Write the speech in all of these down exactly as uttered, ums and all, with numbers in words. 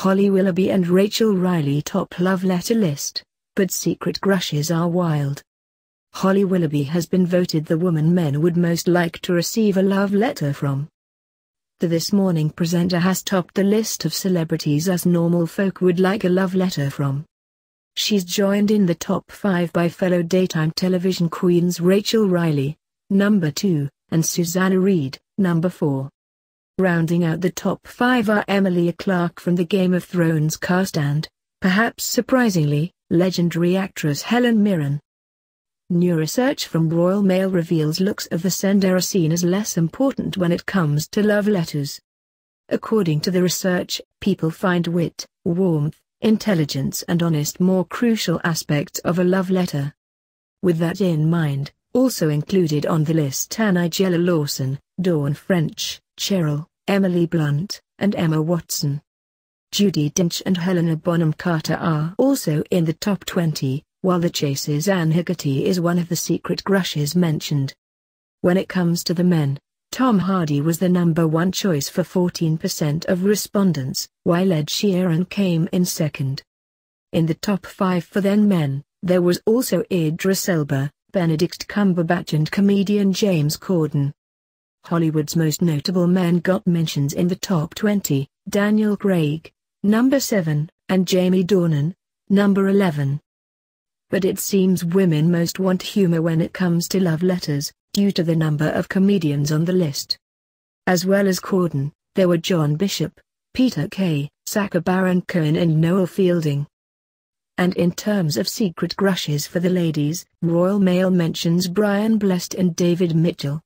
Holly Willoughby and Rachel Riley top love letter list, but secret crushes are wild. Holly Willoughby has been voted the woman men would most like to receive a love letter from. The This Morning presenter has topped the list of celebrities as normal folk would like a love letter from. She's joined in the top five by fellow daytime television queens Rachel Riley, number two, and Susanna Reid, number four. Rounding out the top five are Emilia Clarke from the Game of Thrones cast and, perhaps surprisingly, legendary actress Helen Mirren. New research from Royal Mail reveals looks of the sender are seen as less important when it comes to love letters. According to the research, people find wit, warmth, intelligence and honest more crucial aspects of a love letter. With that in mind, also included on the list are Nigella Lawson, Dawn French, Cheryl, Emily Blunt, and Emma Watson. Judi Dench and Helena Bonham Carter are also in the top twenty, while the Chase's Anne Hegerty is one of the secret crushes mentioned. When it comes to the men, Tom Hardy was the number one choice for fourteen percent of respondents, while Ed Sheeran came in second. In the top five for then men, there was also Idris Elba, Benedict Cumberbatch and comedian James Corden. Hollywood's most notable men got mentions in the top twenty, Daniel Craig, number seven, and Jamie Dornan, number eleven. But it seems women most want humor when it comes to love letters, due to the number of comedians on the list. As well as Corden, there were John Bishop, Peter Kay, Sacha Baron Cohen and Noel Fielding. And in terms of secret crushes for the ladies, Royal Mail mentions Brian Blessed and David Mitchell.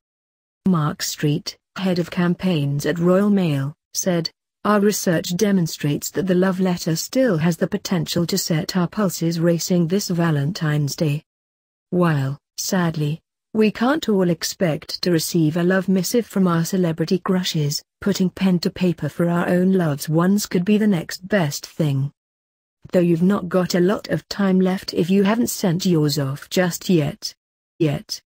Mark Street, head of campaigns at Royal Mail, said, "Our research demonstrates that the love letter still has the potential to set our pulses racing this Valentine's Day. While, sadly, we can't all expect to receive a love missive from our celebrity crushes, putting pen to paper for our own loves ones could be the next best thing. Though you've not got a lot of time left if you haven't sent yours off just yet. Yet."